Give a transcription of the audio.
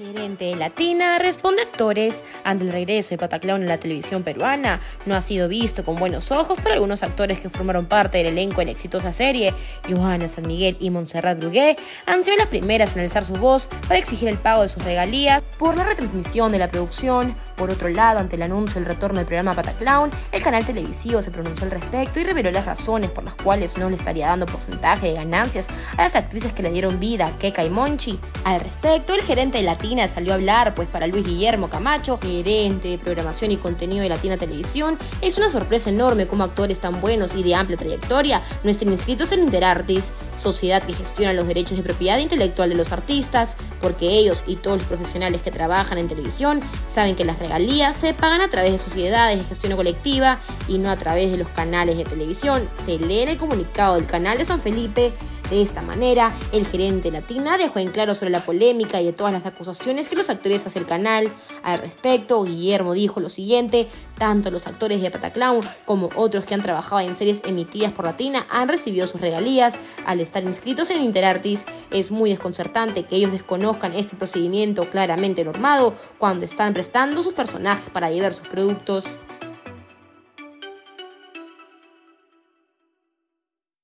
gerente de Latina responde actores ante el regreso de Pataclaun en la televisión peruana. No ha sido visto con buenos ojos por algunos actores que formaron parte del elenco de la exitosa serie. Johanna San Miguel y Montserrat Brugué han sido las primeras en alzar su voz para exigir el pago de sus regalías por la retransmisión de la producción. Por otro lado, ante el anuncio del retorno del programa Pataclaun, el canal televisivo se pronunció al respecto y reveló las razones por las cuales no le estaría dando porcentaje de ganancias a las actrices que le dieron vida, Keka y Monchi. Al respecto, el gerente de Latina salió a hablar, pues para Luis Guillermo Camacho, gerente de programación y contenido de Latina Televisión, es una sorpresa enorme cómo actores tan buenos y de amplia trayectoria no estén inscritos en Interartis, sociedad que gestiona los derechos de propiedad intelectual de los artistas, porque ellos y todos los profesionales que trabajan en televisión saben que las regalías se pagan a través de sociedades de gestión colectiva y no a través de los canales de televisión. Se lee en el comunicado del canal de San Felipe. De esta manera, el gerente Latina dejó en claro sobre la polémica y de todas las acusaciones que los actores hacen al canal. Al respecto, Guillermo dijo lo siguiente: tanto los actores de Pataclaun como otros que han trabajado en series emitidas por Latina han recibido sus regalías al estar inscritos en Interartis. Es muy desconcertante que ellos desconozcan este procedimiento claramente normado cuando están prestando sus personajes para diversos productos.